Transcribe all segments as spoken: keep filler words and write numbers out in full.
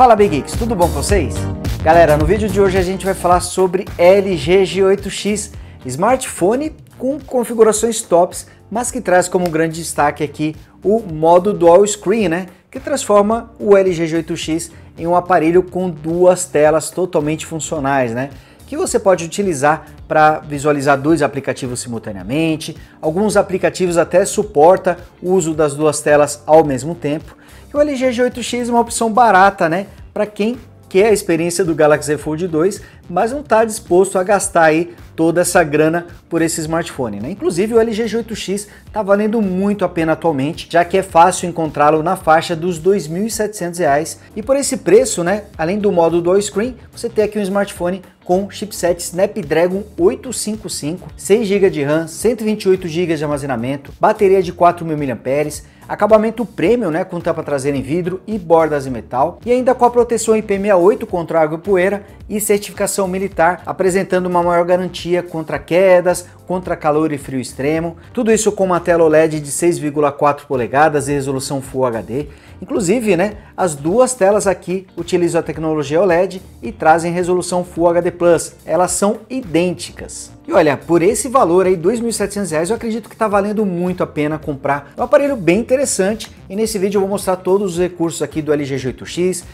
Fala Big Geeks, tudo bom com vocês? Galera, no vídeo de hoje a gente vai falar sobre L G G oito X, smartphone com configurações tops, mas que traz como grande destaque aqui o modo Dual Screen, né? Que transforma o L G G oito X em um aparelho com duas telas totalmente funcionais, né? Que você pode utilizar para visualizar dois aplicativos simultaneamente. Alguns aplicativos até suporta o uso das duas telas ao mesmo tempo. E o L G G oito X é uma opção barata, né? Para quem quer a experiência do Galaxy Fold dois, mas não está disposto a gastar aí toda essa grana por esse smartphone, né? Inclusive o L G G oito X está valendo muito a pena atualmente, já que é fácil encontrá-lo na faixa dos dois mil e setecentos reais. E por esse preço, né? Além do modo Dual Screen, você tem aqui um smartphone com chipset Snapdragon oito cinco cinco, seis gigas de RAM, cento e vinte e oito gigas de armazenamento, bateria de quatro mil miliampères-hora, acabamento premium, né, com tampa traseira em vidro e bordas em metal, e ainda com a proteção I P sessenta e oito contra água e poeira e certificação militar, apresentando uma maior garantia contra quedas, contra calor e frio extremo, tudo isso com uma tela O L E D de seis vírgula quatro polegadas e resolução Full H D. Inclusive, né, as duas telas aqui utilizam a tecnologia O L E D e trazem resolução Full H D Plus, elas são idênticas. E olha, por esse valor aí, dois mil e setecentos reais, eu acredito que está valendo muito a pena comprar um aparelho bem interessante. E nesse vídeo eu vou mostrar todos os recursos aqui do L G G oito X,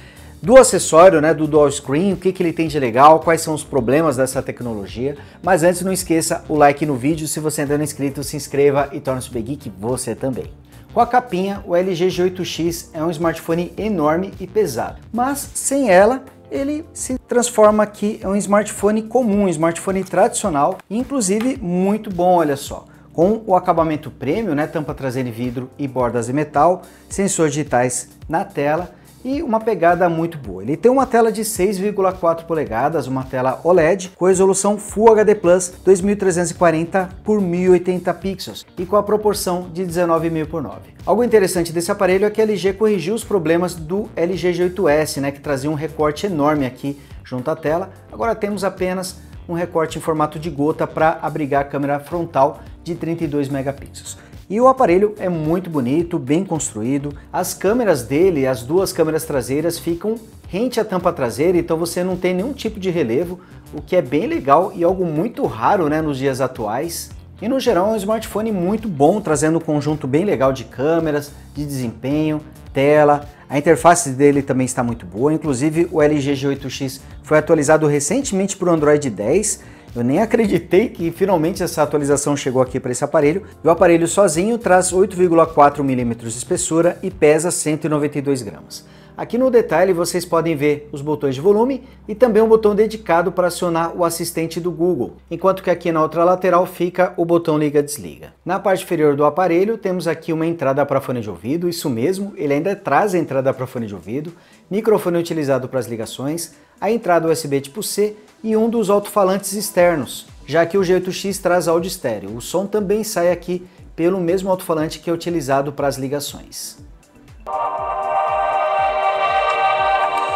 do acessório, né, do Dual Screen, o que, que ele tem de legal, quais são os problemas dessa tecnologia. Mas antes, não esqueça o like no vídeo, se você ainda não é inscrito, se inscreva e torne-se Big Geek você também. Com a capinha, o L G G oito X é um smartphone enorme e pesado, mas sem ela, ele se transforma aqui em um smartphone comum, um smartphone tradicional, inclusive muito bom, olha só. Com o acabamento premium, né, tampa traseira em vidro e bordas de metal, sensores digitais na tela e uma pegada muito boa. Ele tem uma tela de seis vírgula quatro polegadas, uma tela O L E D com resolução Full H D Plus dois mil trezentos e quarenta por mil e oitenta pixels e com a proporção de dezenove mil por nove. Algo interessante desse aparelho é que a L G corrigiu os problemas do L G G oito S, né, que trazia um recorte enorme aqui junto à tela. Agora temos apenas um recorte em formato de gota para abrigar a câmera frontal de trinta e dois megapixels. E o aparelho é muito bonito, bem construído. As câmeras dele, as duas câmeras traseiras, ficam rente à tampa traseira, então você não tem nenhum tipo de relevo, o que é bem legal e algo muito raro, né, nos dias atuais. E no geral é um smartphone muito bom, trazendo um conjunto bem legal de câmeras, de desempenho, tela. A interface dele também está muito boa, inclusive o L G G oito X foi atualizado recentemente para o Android dez. Eu nem acreditei que finalmente essa atualização chegou aqui para esse aparelho. E o aparelho sozinho traz oito vírgula quatro milímetros de espessura e pesa cento e noventa e dois gramas. Aqui no detalhe vocês podem ver os botões de volume e também um botão dedicado para acionar o assistente do Google, enquanto que aqui na outra lateral fica o botão liga-desliga. Na parte inferior do aparelho temos aqui uma entrada para fone de ouvido, isso mesmo, ele ainda traz a entrada para fone de ouvido, microfone utilizado para as ligações, a entrada U S B tipo C e um dos alto-falantes externos, já que o G oito X traz áudio estéreo. O som também sai aqui pelo mesmo alto-falante que é utilizado para as ligações.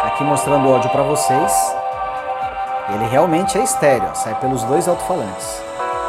Aqui mostrando o áudio para vocês, ele realmente é estéreo, ó, sai pelos dois alto-falantes.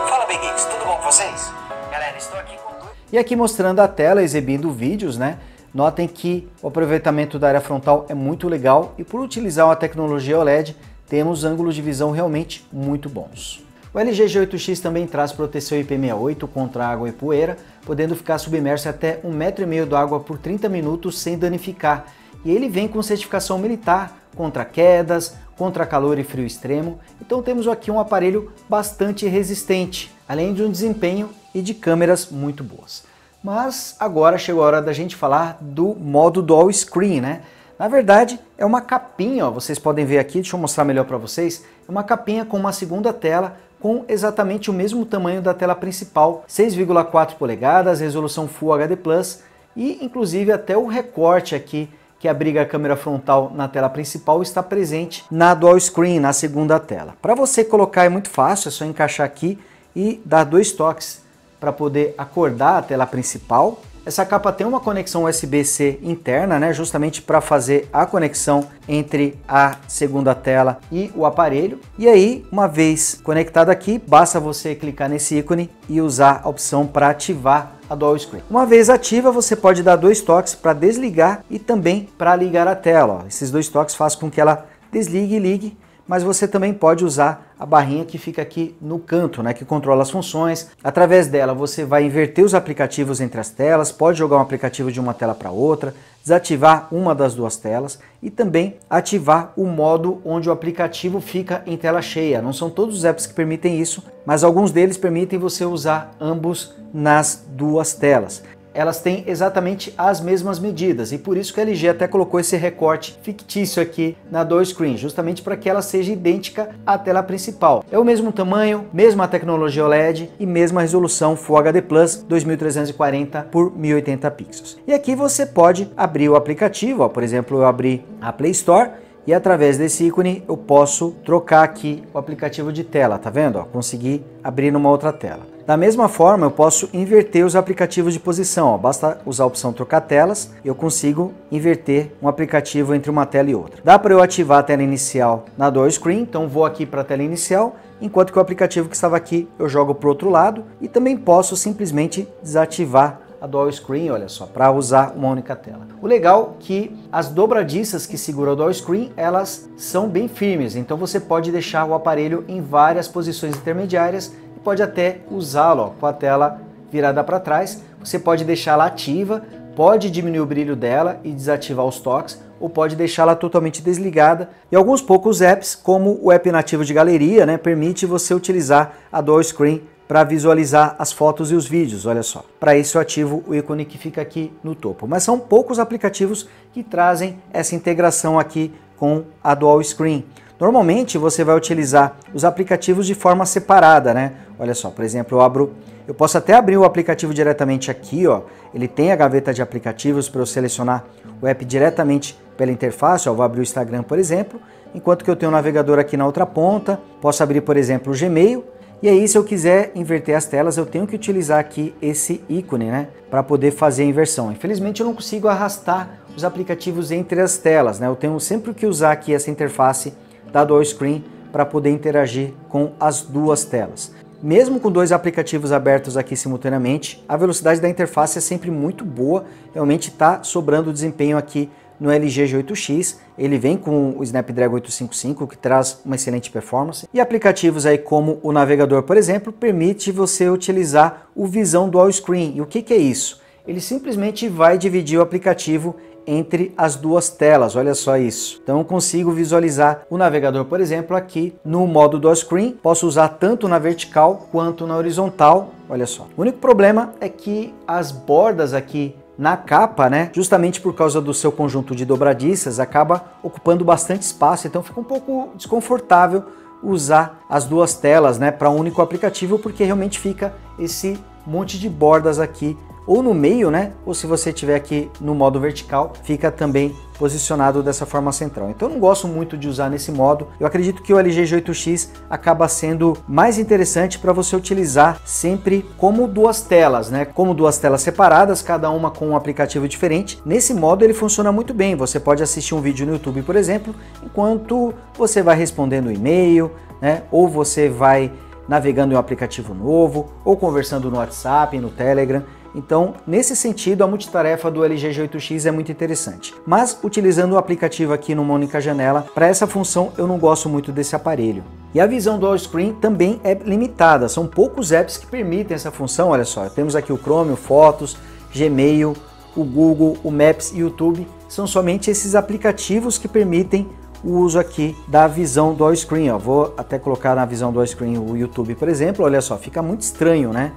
Fala Big Geeks, tudo bom com vocês? Galera, estou aqui com dois... E aqui mostrando a tela, exibindo vídeos, né? Notem que o aproveitamento da área frontal é muito legal e por utilizar uma tecnologia O L E D, temos ângulos de visão realmente muito bons. O L G G oito X também traz proteção I P sessenta e oito contra água e poeira, podendo ficar submerso até um metro e meio de água por trinta minutos sem danificar. E ele vem com certificação militar, contra quedas, contra calor e frio extremo, então temos aqui um aparelho bastante resistente, além de um desempenho e de câmeras muito boas. Mas agora chegou a hora da gente falar do modo Dual Screen, né? Na verdade é uma capinha, ó, vocês podem ver aqui, deixa eu mostrar melhor para vocês, é uma capinha com uma segunda tela, com exatamente o mesmo tamanho da tela principal, seis vírgula quatro polegadas, resolução Full H D plus, e inclusive até o recorte aqui, que abriga a câmera frontal na tela principal, está presente na Dual Screen, na segunda tela. Para você colocar é muito fácil, é só encaixar aqui e dar dois toques para poder acordar a tela principal. Essa capa tem uma conexão U S B C interna, né, justamente para fazer a conexão entre a segunda tela e o aparelho. E aí, uma vez conectado aqui, basta você clicar nesse ícone e usar a opção para ativar a Dual Screen. Uma vez ativa, você pode dar dois toques para desligar e também para ligar a tela. Ó. Esses dois toques fazem com que ela desligue e ligue, mas você também pode usar a barrinha que fica aqui no canto, né, que controla as funções. Através dela você vai inverter os aplicativos entre as telas, pode jogar um aplicativo de uma tela para outra, desativar uma das duas telas e também ativar o modo onde o aplicativo fica em tela cheia. Não são todos os apps que permitem isso, mas alguns deles permitem você usar ambos nas duas telas. Elas têm exatamente as mesmas medidas e por isso que a L G até colocou esse recorte fictício aqui na Dual Screen, justamente para que ela seja idêntica à tela principal. É o mesmo tamanho, mesma tecnologia O L E D e mesma resolução Full H D plus, dois mil trezentos e quarenta por mil e oitenta pixels. E aqui você pode abrir o aplicativo, ó, por exemplo, eu abri a Play Store e através desse ícone eu posso trocar aqui o aplicativo de tela, tá vendo? Ó, consegui abrir numa outra tela. Da mesma forma, eu posso inverter os aplicativos de posição. Ó. Basta usar a opção trocar telas e eu consigo inverter um aplicativo entre uma tela e outra. Dá para eu ativar a tela inicial na Dual Screen, então vou aqui para a tela inicial, enquanto que o aplicativo que estava aqui eu jogo para o outro lado e também posso simplesmente desativar a Dual Screen, olha só, para usar uma única tela. O legal é que as dobradiças que seguram a Dual Screen, elas são bem firmes, então você pode deixar o aparelho em várias posições intermediárias, pode até usá-lo com a tela virada para trás, você pode deixá-la ativa, pode diminuir o brilho dela e desativar os toques, ou pode deixá-la totalmente desligada. E alguns poucos apps, como o app nativo de galeria, né, permite você utilizar a Dual Screen para visualizar as fotos e os vídeos, olha só. Para isso eu ativo o ícone que fica aqui no topo, mas são poucos aplicativos que trazem essa integração aqui com a Dual Screen. Normalmente você vai utilizar os aplicativos de forma separada, né? Olha só, por exemplo, eu abro, eu posso até abrir o aplicativo diretamente aqui, ó. Ele tem a gaveta de aplicativos para eu selecionar o app diretamente pela interface, ó. Eu vou abrir o Instagram, por exemplo, enquanto que eu tenho o navegador aqui na outra ponta. Posso abrir, por exemplo, o Gmail. E aí, se eu quiser inverter as telas, eu tenho que utilizar aqui esse ícone, né, para poder fazer a inversão. Infelizmente, eu não consigo arrastar os aplicativos entre as telas, né? Eu tenho sempre que usar aqui essa interface da Dual Screen para poder interagir com as duas telas. Mesmo com dois aplicativos abertos aqui simultaneamente, a velocidade da interface é sempre muito boa, realmente está sobrando desempenho aqui no L G G oito X, ele vem com o Snapdragon oitocentos e cinquenta e cinco, que traz uma excelente performance. E aplicativos aí como o navegador, por exemplo, permite você utilizar o Visão Dual Screen. E o que que é isso? Ele simplesmente vai dividir o aplicativo entre as duas telas, olha só isso. Então eu consigo visualizar o navegador, por exemplo, aqui no modo Dual Screen, posso usar tanto na vertical quanto na horizontal, olha só. O único problema é que as bordas aqui na capa, né, justamente por causa do seu conjunto de dobradiças, acaba ocupando bastante espaço, então fica um pouco desconfortável usar as duas telas, né, para um único aplicativo, porque realmente fica esse monte de bordas aqui ou no meio, né? Ou se você tiver aqui no modo vertical, fica também posicionado dessa forma central. Então eu não gosto muito de usar nesse modo. Eu acredito que o L G G oito X acaba sendo mais interessante para você utilizar sempre como duas telas, né? Como duas telas separadas, cada uma com um aplicativo diferente. Nesse modo ele funciona muito bem. Você pode assistir um vídeo no YouTube, por exemplo, enquanto você vai respondendo um e-mail, né? Ou você vai navegando em um aplicativo novo, ou conversando no WhatsApp, no Telegram. Então, nesse sentido, a multitarefa do L G G oito X é muito interessante. Mas, utilizando o aplicativo aqui numa única janela, para essa função eu não gosto muito desse aparelho. E a visão Dual Screen também é limitada, são poucos apps que permitem essa função, olha só. Temos aqui o Chrome, o Fotos, Gmail, o Google, o Maps e o YouTube. São somente esses aplicativos que permitem o uso aqui da visão Dual Screen. Ó. Vou até colocar na visão Dual Screen o YouTube, por exemplo, olha só, fica muito estranho, né?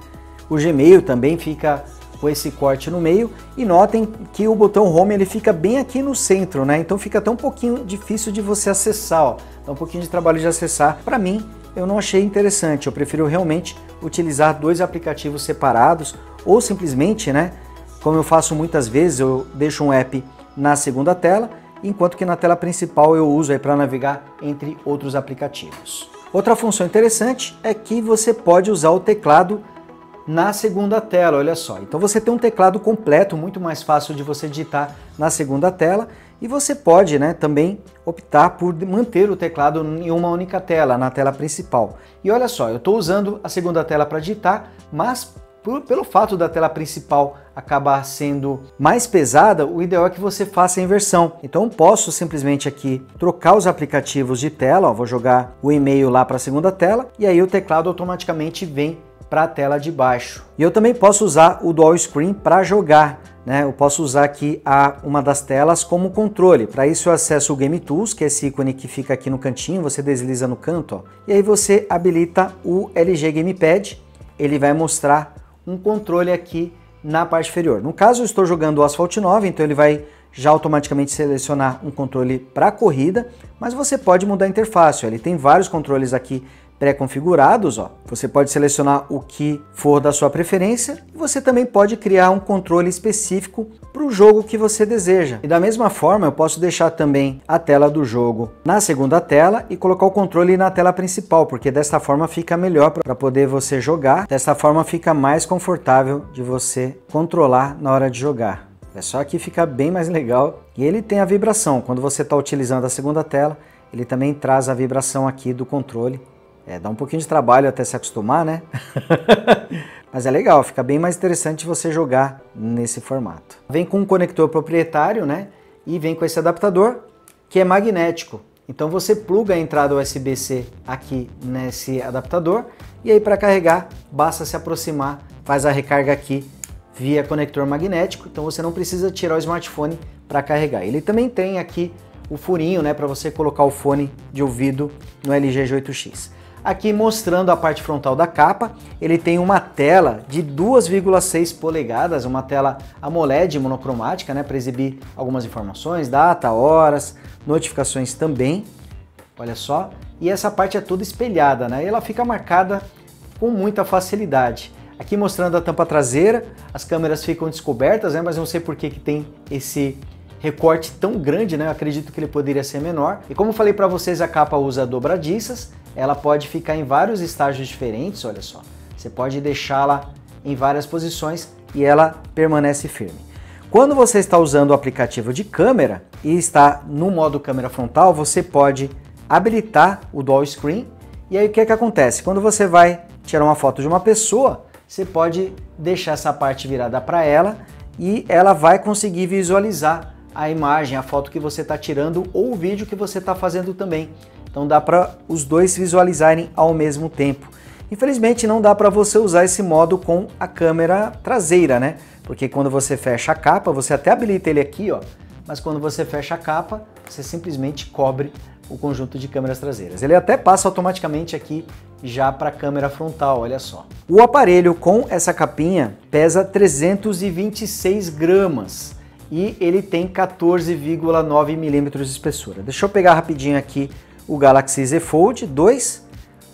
O Gmail também fica com esse corte no meio e notem que o botão Home ele fica bem aqui no centro, né? Então fica até um pouquinho difícil de você acessar, ó. Dá um pouquinho de trabalho de acessar. Para mim, eu não achei interessante. Eu prefiro realmente utilizar dois aplicativos separados ou simplesmente, né? Como eu faço muitas vezes, eu deixo um app na segunda tela, enquanto que na tela principal eu uso aí para navegar entre outros aplicativos. Outra função interessante é que você pode usar o teclado na segunda tela, olha só. Então você tem um teclado completo, muito mais fácil de você digitar na segunda tela e você pode, né, também optar por manter o teclado em uma única tela, na tela principal. E olha só, eu estou usando a segunda tela para digitar, mas por, pelo fato da tela principal acabar sendo mais pesada, o ideal é que você faça a inversão. Então posso simplesmente aqui trocar os aplicativos de tela, ó, vou jogar o e-mail lá para a segunda tela e aí o teclado automaticamente vem para a tela de baixo. E eu também posso usar o Dual Screen para jogar, né? Eu posso usar aqui a, uma das telas como controle. Para isso eu acesso o Game Tools, que é esse ícone que fica aqui no cantinho, você desliza no canto, ó, e aí você habilita o L G Gamepad, ele vai mostrar um controle aqui na parte inferior. No caso eu estou jogando o Asphalt nove, então ele vai já automaticamente selecionar um controle para corrida, mas você pode mudar a interface, ó, ele tem vários controles aqui pré-configurados, ó. Você pode selecionar o que for da sua preferência e você também pode criar um controle específico para o jogo que você deseja. E da mesma forma eu posso deixar também a tela do jogo na segunda tela e colocar o controle na tela principal, porque desta forma fica melhor para poder você jogar, desta forma fica mais confortável de você controlar na hora de jogar. É só que fica bem mais legal e ele tem a vibração, quando você está utilizando a segunda tela ele também traz a vibração aqui do controle. É, dá um pouquinho de trabalho até se acostumar, né? Mas é legal, fica bem mais interessante você jogar nesse formato. Vem com um conector proprietário, né? E vem com esse adaptador, que é magnético. Então você pluga a entrada U S B C aqui nesse adaptador, e aí para carregar, basta se aproximar, faz a recarga aqui via conector magnético, então você não precisa tirar o smartphone para carregar. Ele também tem aqui o furinho, né? Para você colocar o fone de ouvido no L G G oito X. Aqui mostrando a parte frontal da capa, ele tem uma tela de duas vírgula seis polegadas, uma tela AMOLED monocromática, né, para exibir algumas informações, data, horas, notificações também, olha só. E essa parte é toda espelhada, né, e ela fica marcada com muita facilidade. Aqui mostrando a tampa traseira, as câmeras ficam descobertas, né, mas não sei por que que tem esse recorte tão grande, né, eu acredito que ele poderia ser menor. E como eu falei para vocês, a capa usa dobradiças, ela pode ficar em vários estágios diferentes, olha só. Você pode deixá-la em várias posições e ela permanece firme. Quando você está usando o aplicativo de câmera e está no modo câmera frontal, você pode habilitar o Dual Screen. E aí o que é que acontece? Quando você vai tirar uma foto de uma pessoa, você pode deixar essa parte virada para ela e ela vai conseguir visualizar a imagem, a foto que você está tirando ou o vídeo que você está fazendo também. Então dá para os dois visualizarem ao mesmo tempo. Infelizmente não dá para você usar esse modo com a câmera traseira, né? Porque quando você fecha a capa, você até habilita ele aqui, ó, mas quando você fecha a capa, você simplesmente cobre o conjunto de câmeras traseiras. Ele até passa automaticamente aqui já para a câmera frontal, olha só. O aparelho com essa capinha pesa trezentos e vinte e seis gramas e ele tem quatorze vírgula nove milímetros de espessura. Deixa eu pegar rapidinho aqui o Galaxy Z Fold dois,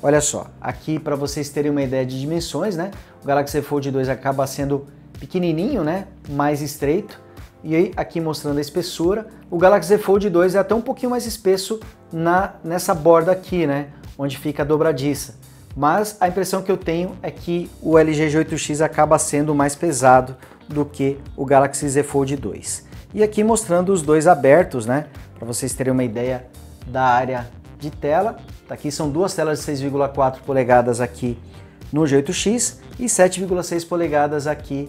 olha só, aqui para vocês terem uma ideia de dimensões, né? O Galaxy Z Fold dois acaba sendo pequenininho, né? Mais estreito, e aí aqui mostrando a espessura. O Galaxy Z Fold dois é até um pouquinho mais espesso na, nessa borda aqui, né? Onde fica a dobradiça, mas a impressão que eu tenho é que o L G G oito X acaba sendo mais pesado do que o Galaxy Z Fold dois. E aqui mostrando os dois abertos, né? Para vocês terem uma ideia da área de tela, aqui são duas telas de seis vírgula quatro polegadas aqui no G oito X e sete vírgula seis polegadas aqui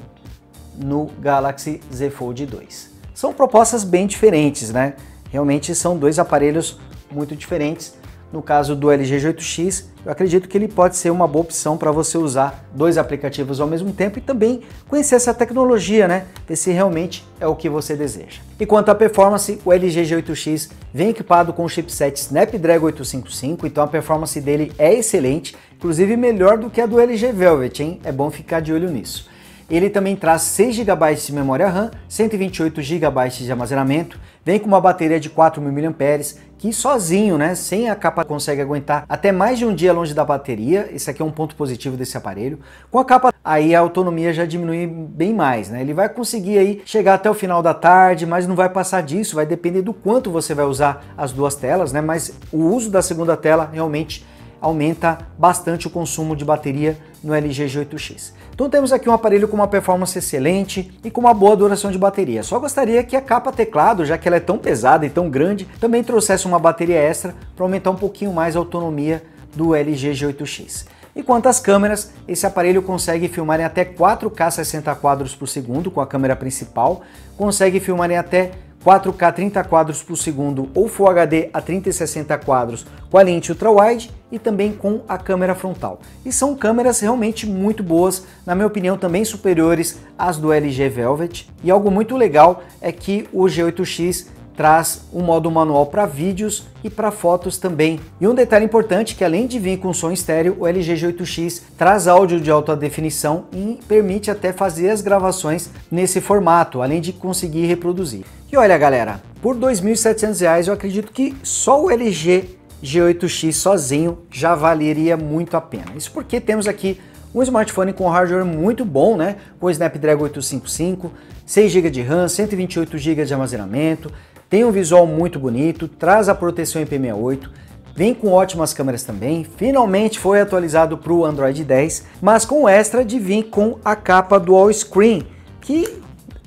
no Galaxy Z Fold dois. São propostas bem diferentes, né? Realmente são dois aparelhos muito diferentes. No caso do L G G oito X, eu acredito que ele pode ser uma boa opção para você usar dois aplicativos ao mesmo tempo e também conhecer essa tecnologia, né? Ver se realmente é o que você deseja. E quanto à performance, o L G G oito X vem equipado com o chipset Snapdragon oitocentos e cinquenta e cinco, então a performance dele é excelente, inclusive melhor do que a do L G Velvet, hein? É bom ficar de olho nisso. Ele também traz seis gigabytes de memória RAM, cento e vinte e oito gigabytes de armazenamento, vem com uma bateria de quatro mil miliampères-hora, que sozinho, né, sem a capa, consegue aguentar até mais de um dia longe da bateria. Esse aqui é um ponto positivo desse aparelho. Com a capa, aí a autonomia já diminui bem mais, né? Ele vai conseguir aí chegar até o final da tarde, mas não vai passar disso, vai depender do quanto você vai usar as duas telas, né? Mas o uso da segunda tela realmente aumenta bastante o consumo de bateria no L G G oito X. Então temos aqui um aparelho com uma performance excelente e com uma boa duração de bateria. Só gostaria que a capa teclado, já que ela é tão pesada e tão grande, também trouxesse uma bateria extra para aumentar um pouquinho mais a autonomia do L G G oito X. E quanto às câmeras, esse aparelho consegue filmar em até quatro K sessenta quadros por segundo com a câmera principal, consegue filmar em até quatro K trinta quadros por segundo ou Full H D a trinta e sessenta quadros com a lente ultra-wide e também com a câmera frontal. E são câmeras realmente muito boas, na minha opinião também superiores às do L G Velvet. E algo muito legal é que o G oito X traz um modo manual para vídeos e para fotos também. E um detalhe importante que além de vir com som estéreo, o L G G oito X traz áudio de alta definição e permite até fazer as gravações nesse formato, além de conseguir reproduzir. E olha galera, por dois mil e setecentos reais eu acredito que só o L G G oito X sozinho já valeria muito a pena. Isso porque temos aqui um smartphone com hardware muito bom, né? Com o Snapdragon oitocentos e cinquenta e cinco, seis gigas de RAM, cento e vinte e oito gigas de armazenamento, tem um visual muito bonito, traz a proteção I P sessenta e oito, vem com ótimas câmeras também, finalmente foi atualizado para o Android dez, mas com o extra de vir com a capa Dual Screen, que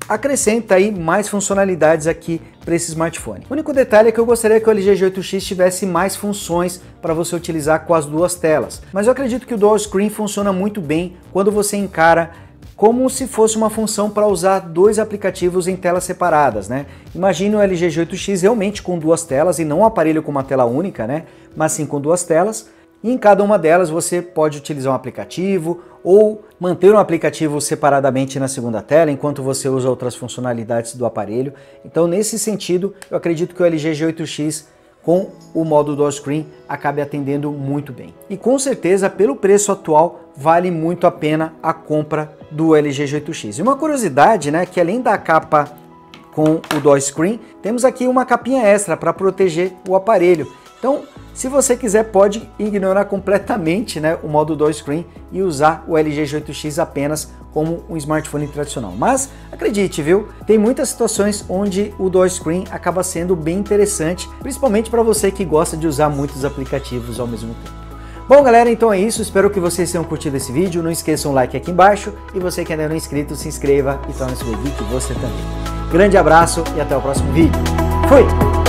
acrescenta aí mais funcionalidades aqui para esse smartphone. O único detalhe é que eu gostaria que o L G G oito X tivesse mais funções para você utilizar com as duas telas, mas eu acredito que o Dual Screen funciona muito bem quando você encara como se fosse uma função para usar dois aplicativos em telas separadas, né? Imagina o L G G oito X realmente com duas telas e não um aparelho com uma tela única, né? Mas sim com duas telas e em cada uma delas você pode utilizar um aplicativo ou manter um aplicativo separadamente na segunda tela enquanto você usa outras funcionalidades do aparelho. Então, nesse sentido, eu acredito que o L G G oito X com o modo Dual Screen acabe atendendo muito bem. E com certeza, pelo preço atual, vale muito a pena a compra do L G G oito X. E uma curiosidade, né, que além da capa com o Dual Screen, temos aqui uma capinha extra para proteger o aparelho. Então, se você quiser, pode ignorar completamente, né, o modo Dual Screen e usar o L G G oito X apenas como um smartphone tradicional. Mas acredite, viu? Tem muitas situações onde o Dual Screen acaba sendo bem interessante, principalmente para você que gosta de usar muitos aplicativos ao mesmo tempo. Bom galera, então é isso, espero que vocês tenham curtido esse vídeo, não esqueçam o like aqui embaixo e você que ainda não é inscrito, se inscreva e torne-se um geek você também. Grande abraço e até o próximo vídeo. Fui!